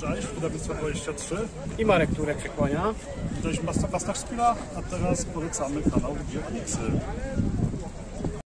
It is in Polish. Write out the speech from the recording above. Cześć, Wydawnictwo 23. I Marek Turek się kłania. Cześć, Fastnachspiela, a teraz polecamy kanał Lubię komiksy.